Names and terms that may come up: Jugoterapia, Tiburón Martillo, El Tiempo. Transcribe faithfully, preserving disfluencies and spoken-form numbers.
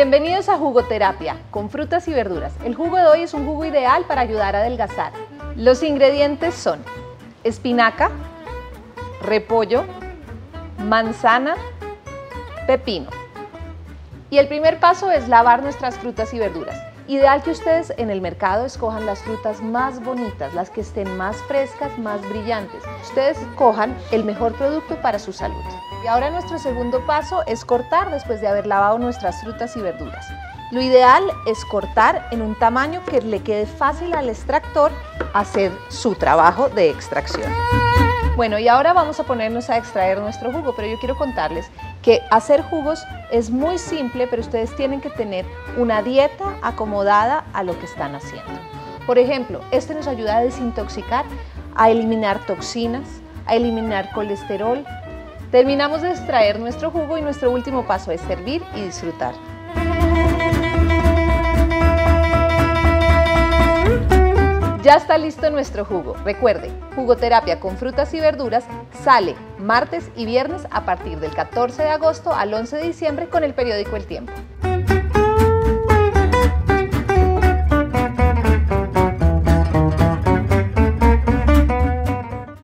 Bienvenidos a Jugoterapia, con frutas y verduras. El jugo de hoy es un jugo ideal para ayudar a adelgazar. Los ingredientes son espinaca, repollo, manzana, pepino. Y el primer paso es lavar nuestras frutas y verduras. Ideal que ustedes en el mercado escojan las frutas más bonitas, las que estén más frescas, más brillantes. Ustedes cojan el mejor producto para su salud. Y ahora nuestro segundo paso es cortar después de haber lavado nuestras frutas y verduras. Lo ideal es cortar en un tamaño que le quede fácil al extractor hacer su trabajo de extracción. Bueno, y ahora vamos a ponernos a extraer nuestro jugo, pero yo quiero contarles que hacer jugos es muy simple, pero ustedes tienen que tener una dieta acomodada a lo que están haciendo. Por ejemplo, este nos ayuda a desintoxicar, a eliminar toxinas, a eliminar colesterol. Terminamos de extraer nuestro jugo y nuestro último paso es servir y disfrutar. Ya está listo nuestro jugo. Recuerde, Jugoterapia con frutas y verduras sale martes y viernes a partir del catorce de agosto al once de diciembre con el periódico El Tiempo.